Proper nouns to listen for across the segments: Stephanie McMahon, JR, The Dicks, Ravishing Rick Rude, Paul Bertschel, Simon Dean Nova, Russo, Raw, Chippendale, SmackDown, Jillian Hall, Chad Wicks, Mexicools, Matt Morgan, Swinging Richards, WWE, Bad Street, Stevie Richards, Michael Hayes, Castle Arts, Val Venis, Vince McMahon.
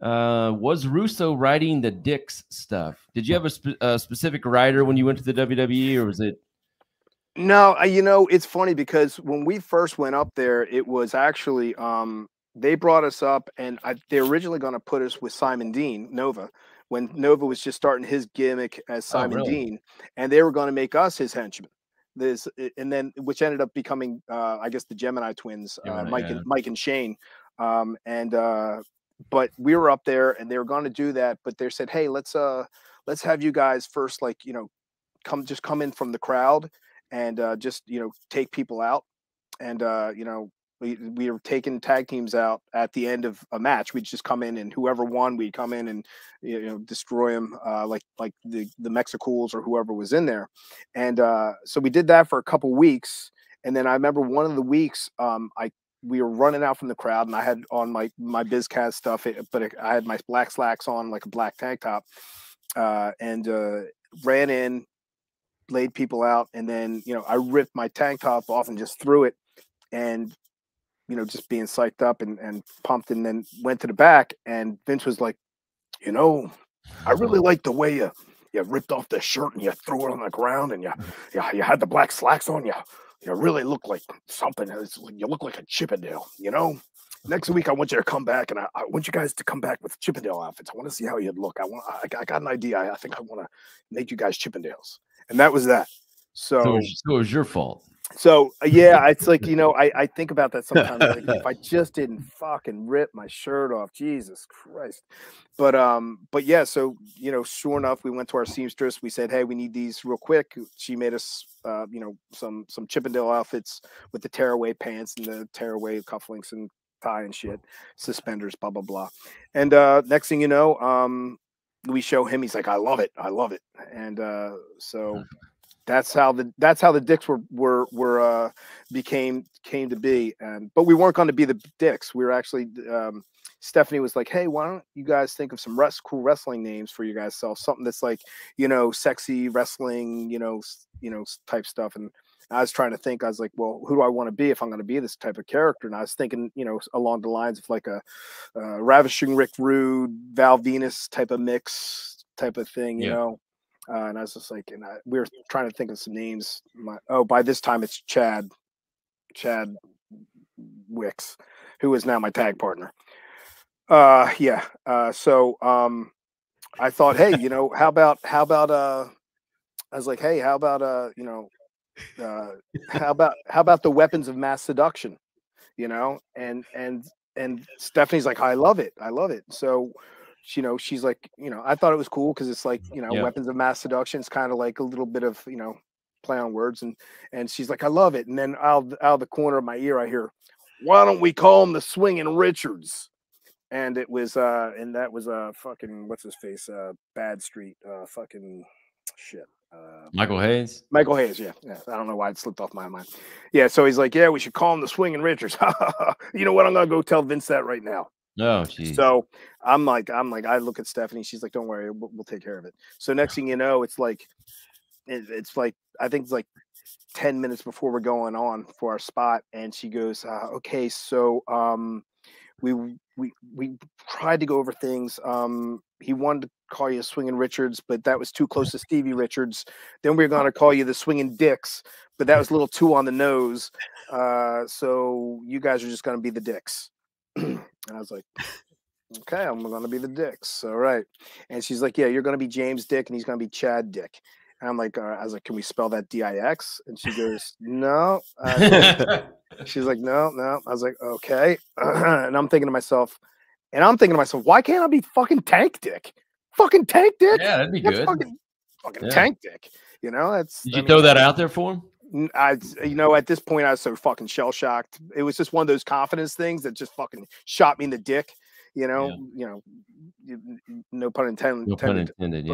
Was Russo writing the Dicks stuff? Did you have a specific writer when you went to the WWE, or was it? No, you know, it's funny because when we first went up there, it was actually they brought us up, and they're originally going to put us with Simon Dean Nova when Nova was just starting his gimmick as Simon Dean, and they were going to make us his henchman. Which ended up becoming, I guess, the Gemini Twins, Mike and Shane, but we were up there, and they were going to do that, but they said, hey, let's have you guys first, like, you know, come in from the crowd. And just, you know, take people out. And, you know, we were taking tag teams out at the end of a match. We'd just come in, and whoever won, we'd come in and, you know, destroy them, like the Mexicools or whoever was in there. And so we did that for a couple weeks. And then I remember one of the weeks we were running out from the crowd, and I had on my BizCast stuff, but I had my black slacks on, like a black tank top, and ran in, laid people out, and then, you know, I ripped my tank top off and just threw it, and, you know, just being psyched up and pumped, and then went to the back, and Vince was like, you know, I really like the way you ripped off the shirt and you threw it on the ground, and you had the black slacks on, you really look like something. You look like a Chippendale, you know. Next week, I want you to come back, and I want you guys to come back with Chippendale outfits. I want to see how you'd look. I got an idea. I think I want to make you guys Chippendales. And that was that. So it was your fault. So, yeah, it's like, you know, I think about that sometimes. Like, if I just didn't fucking rip my shirt off, Jesus Christ. But yeah, so, you know, sure enough, we went to our seamstress. We said, hey, we need these real quick. She made us, you know, some Chippendale outfits with the tearaway pants and the tearaway cufflinks and tie and shit, suspenders, blah, blah, blah. And next thing you know, we show him, he's like, I love it. I love it. And so that's how the Dicks came to be. And but we weren't going to be the Dicks. We were actually Stephanie was like, hey, why don't you guys think of some cool wrestling names for you guys self, something that's like, you know, sexy wrestling, you know, type stuff. And I was trying to think, I was like, well, who do I want to be if I'm going to be this type of character? And I was thinking, you know, along the lines of like a Ravishing Rick Rude, Val Venis type of mix type of thing, you know? And I was just like, we were trying to think of some names. By this time it's Chad Wicks, who is now my tag partner. So I thought, hey, you know, how about the weapons of mass seduction, you know? And Stephanie's like, I love it. So, you know, she's like, you know, I thought it was cool because it's like, you know, weapons of mass seduction is kind of like a little bit of, you know, play on words. And she's like, I love it. And then out of the corner of my ear, I hear, why don't we call him the Swinging Richards? And it was that was fucking, what's his face, Bad Street, fucking shit. Michael Hayes. Yeah. I don't know why it slipped off my mind. Yeah. So he's like, yeah, we should call him the Swinging Richards. You know what? I'm going to go tell Vince that right now. No. Oh, so I'm like, I look at Stephanie. She's like, don't worry. We'll take care of it. So next thing you know, it's like, I think it's like 10 minutes before we're going on for our spot. And she goes, okay. So, we tried to go over things. He wanted to call you Swinging Richards, but that was too close to Stevie Richards. Then we were going to call you the Swinging Dicks, but that was a little too on the nose. So you guys are just going to be the Dicks. And I was like, okay, I'm going to be the Dicks. All right. And she's like, yeah, you're going to be James Dick, and he's going to be Chad Dick. And I'm like, I was like, can we spell that D-I-X? And she goes, no. She's like, no. I was like, okay. And I'm thinking to myself, why can't I be fucking Tank Dick? Fucking Tank Dick? Yeah, that'd be good. Fucking Tank Dick. You know, that's. Did you throw that out there for him? You know, at this point, I was so fucking shell shocked. It was just one of those confidence things that just fucking shot me in the dick. You know, you know, no pun intended. No pun intended.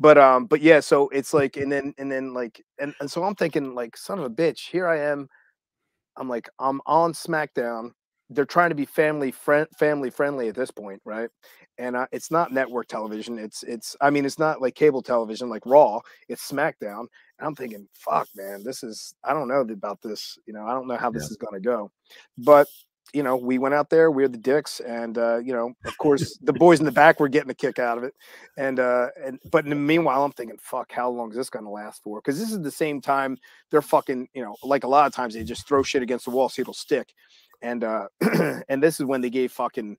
But yeah. So it's like, and so I'm thinking, like, son of a bitch. Here I am. I'm like, I'm on SmackDown. They're trying to be family friendly at this point, right? And it's not network television. It's not like cable television, like Raw. It's SmackDown. And I'm thinking, fuck, man, I don't know about this. You know, I don't know how this is going to go. But you know, we went out there, we were the Dicks, and you know, of course, the boys in the back were getting a kick out of it, and but in the meanwhile, I'm thinking, fuck, how long is this going to last for? Because this is the same time they're fucking, you know, like a lot of times they just throw shit against the wall so it'll stick, and and this is when they gave fucking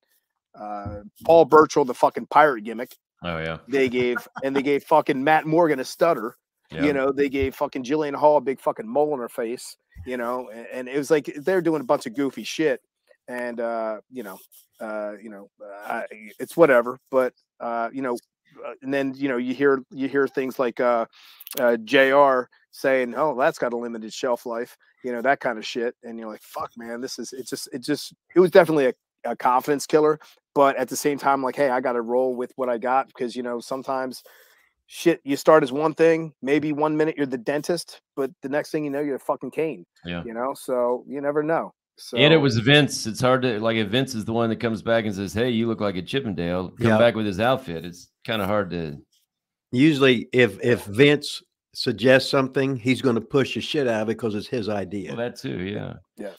Paul Bertschel the fucking pirate gimmick. Oh yeah, they gave and they gave fucking Matt Morgan a stutter. Yeah. You know, they gave fucking Jillian Hall a big fucking mole in her face. You know, and it was like they're doing a bunch of goofy shit. And, it's whatever. But, and then, you know, you hear things like JR saying, oh, that's got a limited shelf life, you know, that kind of shit. And you're like, fuck, man, this is it was definitely a confidence killer. But at the same time, like, hey, I got to roll with what I got, because, you know, sometimes shit, you start as one thing, maybe one minute you're the dentist, but the next thing you know, you're a fucking cane. Yeah. You know, so you never know. So, and it was Vince. It's hard to, like, if Vince is the one that comes back and says, hey, you look like a Chippendale, come back with his outfit. It's kind of hard to. Usually if Vince suggests something, he's going to push the shit out of it because it's his idea. Well, that too. Yeah. Yeah.